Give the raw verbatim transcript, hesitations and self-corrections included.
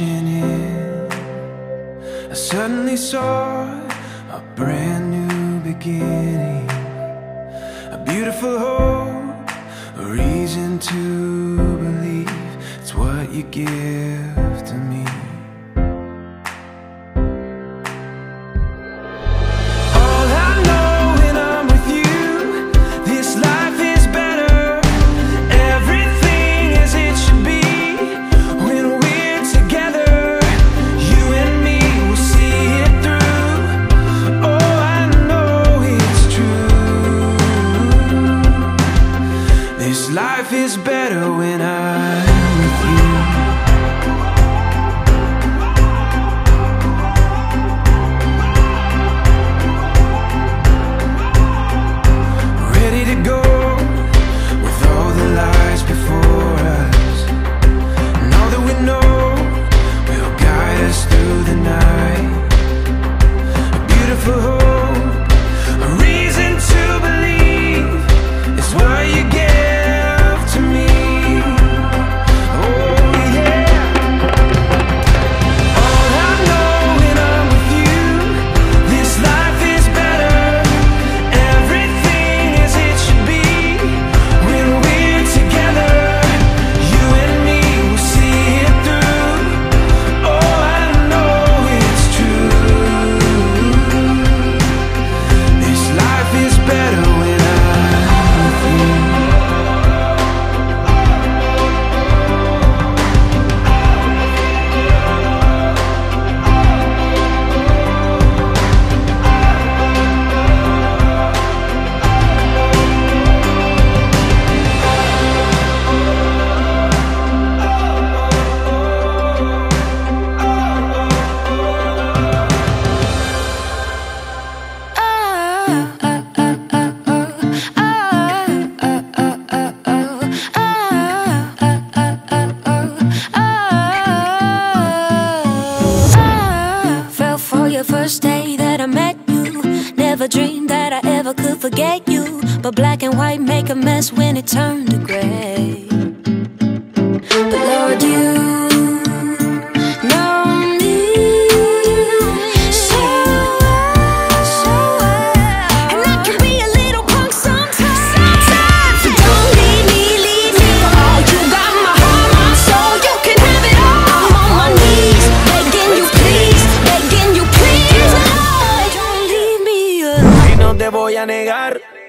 In. I suddenly saw a brand new beginning, a beautiful hope, a reason to believe. It's what you give to me. All I know when I'm with you, this life is better. Everything as it should be. Life is better when I'm with you. Ready to go with all the lies before us, and all that we know will guide us through the night. A beautiful hope, a reason to believe. It's what you get. First day that I met you, never dreamed that I ever could forget you. But black and white make a mess when it turned to gray. But Lord, you voy a negar.